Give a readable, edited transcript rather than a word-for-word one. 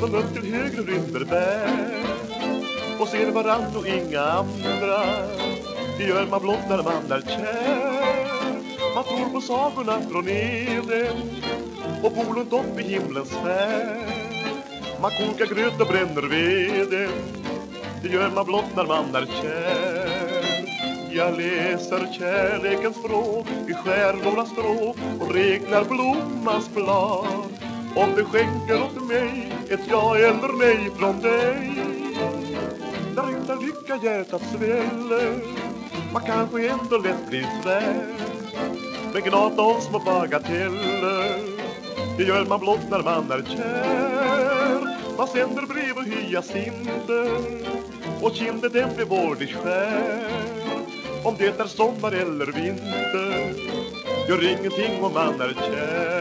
från lugnt till högre rymmer bär. Och ser varann och inga andra, det gör man blott när man är kär. Man tror på sagorna från Eden och polon upp i himlens färg. Man kokar gröt och bränner veden, det gör man blott när man är kär. Jag läser kärlekens språk i skärgårdens språk och regnar blommans blad. Om du skänker åt mig ett ja eller nej från dig, där inte lycka hjärtat sväller, man kanske ändå lätt blir svär. Men gnata om små bagateller, det gör man blott när man är kär. Man sänder brev och hyacinter och kinder den blir vårdig skär. Om det är sommar eller vinter, gör ingenting om man är kär.